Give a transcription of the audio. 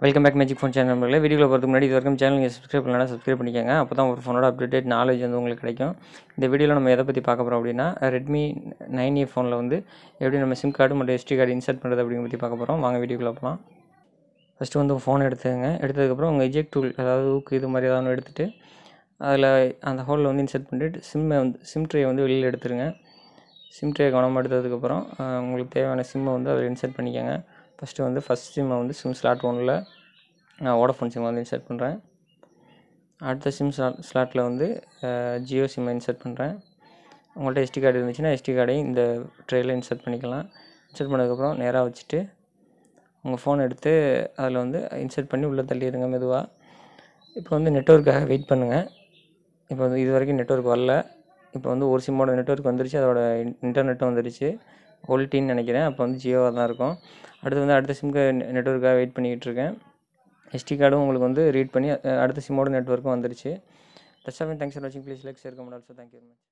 Welcome back Magic phone channel. If you like this video, subscribe to the channel. If you want to update knowledge in this video, we will see Redmi 9A phone. We will insert SIM card and SD card. First, we will phone. Eject tool. SIM tray. First வந்து first sim வந்து sim slot 1 ல Vodafone sim வந்து insert பண்றேன். அடுத்த sim slot ல வந்து Jio sim insert பண்றேன். உங்கள்ட்ட SD card இருந்துச்சுனா SD card-ஐ இந்த tray ல insert பண்ணிக்கலாம். Insert பண்ணதுக்கு அப்புறம் நேரா வச்சிட்டு உங்க phone எடுத்து அதுல வந்து insert பண்ணி உள்ள தள்ளிடுங்க மெதுவா. இப்போ வந்து நெட்வொர்க்காக வெயிட் பண்ணுங்க. இப்போ இது வரைக்கும் நெட்வொர்க் வரல. இப்போ வந்து ஒரு sim ஓட நெட்வொர்க் வந்துருச்சு அதோட இன்டர்நெட்டும் வந்துருச்சு. Whole team நினைக்கிறேன் அப்ப வந்து Jio தான் இருக்கும் அடுத்து வந்து அடுத்த சிம்க்கு நெட்வொர்க்காக வெயிட் பண்ணிட்டு இருக்கேன் SD கார்டும் உங்களுக்கு வந்து ரீட் பண்ணி அடுத்த சிமோட நெட்வொர்க்கும் வந்துருச்சு. That's all, thanks for watching, please like share comment also, thank you very much.